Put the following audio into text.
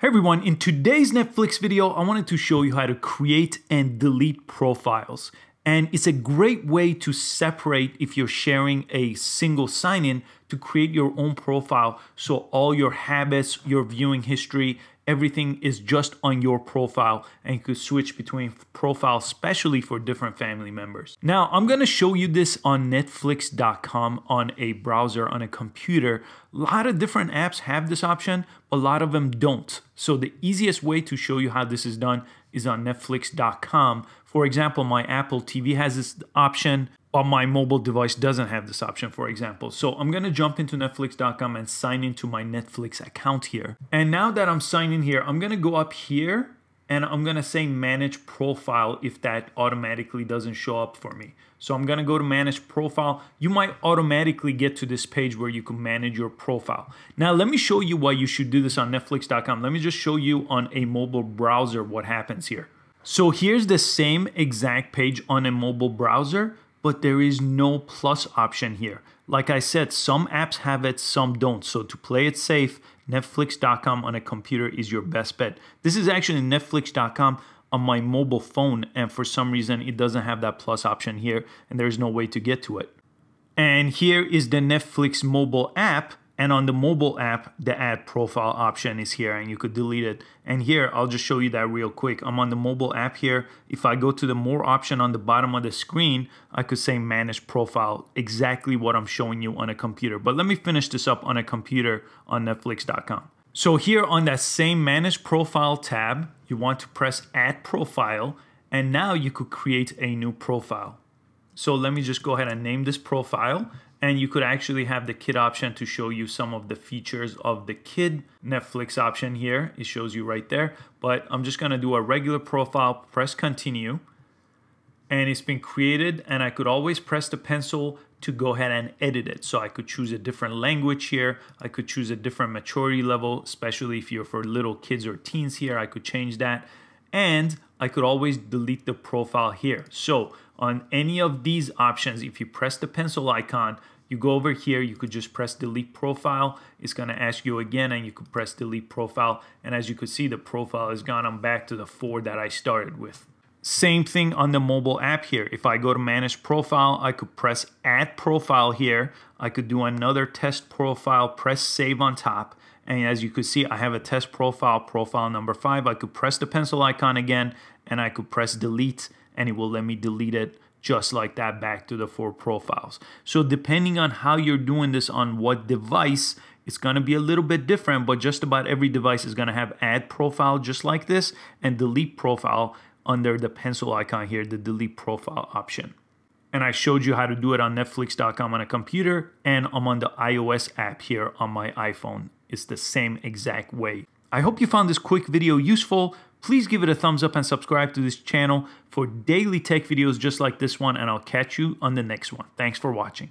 Hey everyone, in today's Netflix video, I wanted to show you how to create and delete profiles. And it's a great way to separate if you're sharing a single sign-in to create your own profile. So all your habits, your viewing history, everything is just on your profile, and you could switch between profiles, especially for different family members. Now, I'm gonna show you this on Netflix.com on a browser, on a computer. A lot of different apps have this option, a lot of them don't. So the easiest way to show you how this is done is on Netflix.com. For example, my Apple TV has this option, but my mobile device doesn't have this option, for example. So I'm gonna jump into Netflix.com and sign into my Netflix account here. And now that I'm signed in here, I'm gonna go up here and I'm gonna say manage profile if that automatically doesn't show up for me. So I'm gonna go to manage profile. You might automatically get to this page where you can manage your profile. Now let me show you why you should do this on Netflix.com. Let me just show you on a mobile browser what happens here. So here's the same exact page on a mobile browser, but there is no plus option here. Like I said, some apps have it, some don't. So to play it safe, Netflix.com on a computer is your best bet. This is actually Netflix.com on my mobile phone, and for some reason it doesn't have that plus option here, and there's no way to get to it. And here is the Netflix mobile app, and on the mobile app, the add profile option is here and you could delete it. And here, I'll just show you that real quick. I'm on the mobile app here. If I go to the more option on the bottom of the screen, I could say manage profile, exactly what I'm showing you on a computer. But let me finish this up on a computer on Netflix.com. So here on that same manage profile tab, you want to press add profile, and now you could create a new profile. So let me just go ahead and name this profile. And you could actually have the kid option to show you some of the features of the kid Netflix option here. It shows you right there. But I'm just gonna do a regular profile, press continue. And it's been created, and I could always press the pencil to go ahead and edit it. So I could choose a different language here. I could choose a different maturity level, especially if you're for little kids or teens here, I could change that. And I could always delete the profile here. So on any of these options, if you press the pencil icon, you go over here, you could just press delete profile. It's gonna ask you again, and you could press delete profile. And as you could see, the profile is gone. I'm back to the 4 that I started with. Same thing on the mobile app here. If I go to manage profile, I could press add profile here. I could do another test profile, press save on top. And as you could see, I have a test profile, profile number 5. I could press the pencil icon again, and I could press delete, and it will let me delete it just like that back to the 4 profiles. So depending on how you're doing this on what device, it's gonna be a little bit different, but just about every device is gonna have add profile just like this and delete profile under the pencil icon here, the delete profile option. And I showed you how to do it on Netflix.com on a computer, and I'm on the iOS app here on my iPhone. It's the same exact way. I hope you found this quick video useful. Please give it a thumbs up and subscribe to this channel for daily tech videos just like this one, and I'll catch you on the next one. Thanks for watching.